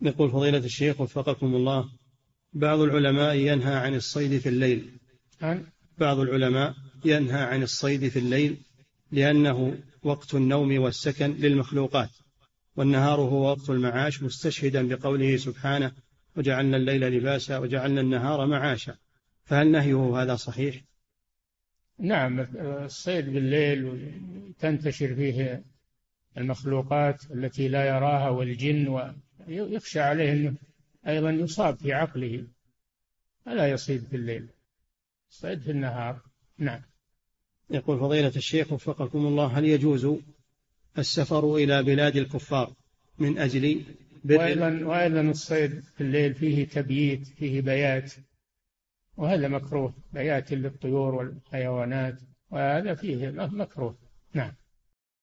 يقول فضيلة الشيخ وفقكم الله، بعض العلماء ينهى عن الصيد في الليل، بعض العلماء ينهى عن الصيد في الليل لأنه وقت النوم والسكن للمخلوقات، والنهار هو وقت المعاش، مستشهدا بقوله سبحانه وجعلنا الليل لباسا وجعلنا النهار معاشا، فهل نهيه هذا صحيح؟ نعم، الصيد بالليل تنتشر فيه المخلوقات التي لا يراها والجن، ويخشى عليه أنه أيضا يصاب في عقله، فلا يصيد في الليل، صيد في النهار. نعم. يقول فضيلة الشيخ وفقكم الله، هل يجوز السفر إلى بلاد الكفار من أجل وأيضا الصيد في الليل فيه تبييت، فيه بيات، وهذا مكروه، بيات للطيور والحيوانات، وهذا فيه مكروه. نعم.